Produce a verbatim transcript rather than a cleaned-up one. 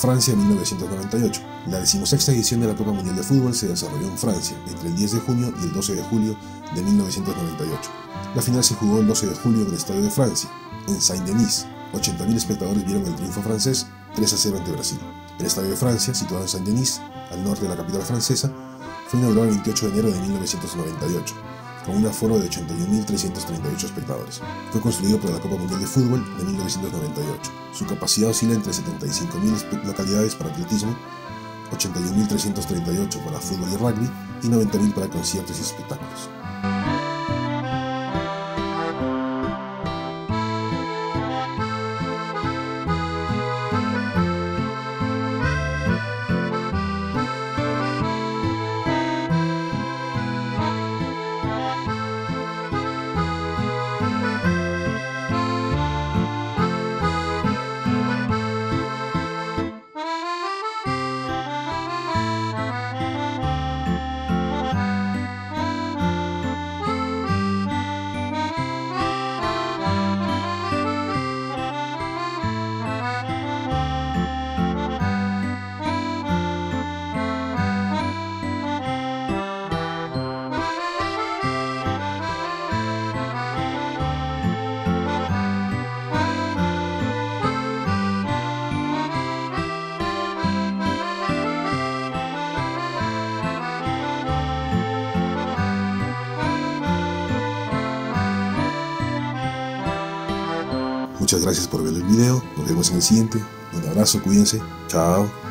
Francia mil novecientos noventa y ocho. La decimosexta edición de la Copa Mundial de Fútbol se desarrolló en Francia entre el diez de junio y el doce de julio de mil novecientos noventa y ocho. La final se jugó el doce de julio en el Estadio de Francia, en Saint-Denis. ochenta mil espectadores vieron el triunfo francés tres a cero ante Brasil. El Estadio de Francia, situado en Saint-Denis, al norte de la capital francesa, fue inaugurado el veintiocho de enero de mil novecientos noventa y ocho, con un aforo de ochenta y un mil trescientos treinta y ocho espectadores. Fue construido por la Copa Mundial de Fútbol de mil novecientos noventa y ocho. Su capacidad oscila entre setenta y cinco mil localidades para atletismo, ochenta y un mil trescientos treinta y ocho para fútbol y rugby y noventa mil para conciertos y espectáculos. Muchas gracias por ver el video, nos vemos en el siguiente, un abrazo, cuídense, chao.